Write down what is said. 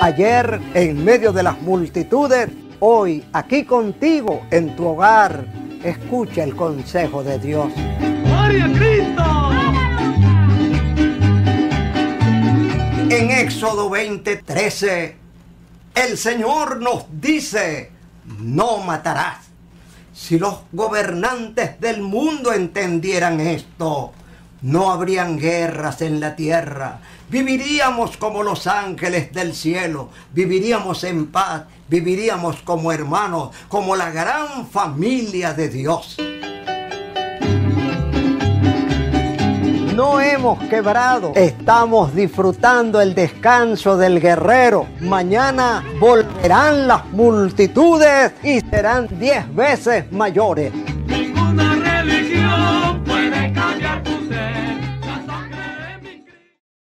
ayer en medio de las multitudes, hoy aquí contigo en tu hogar. Escucha el consejo de Dios. ¡Gloria a Cristo! En Éxodo 20:13, el Señor nos dice: no matarás. Si los gobernantes del mundo entendieran esto, no habrían guerras en la tierra. Viviríamos como los ángeles del cielo, viviríamos en paz, viviríamos como hermanos, como la gran familia de Dios. No hemos quebrado, estamos disfrutando el descanso del guerrero. Mañana volverán las multitudes y serán 10 veces mayores.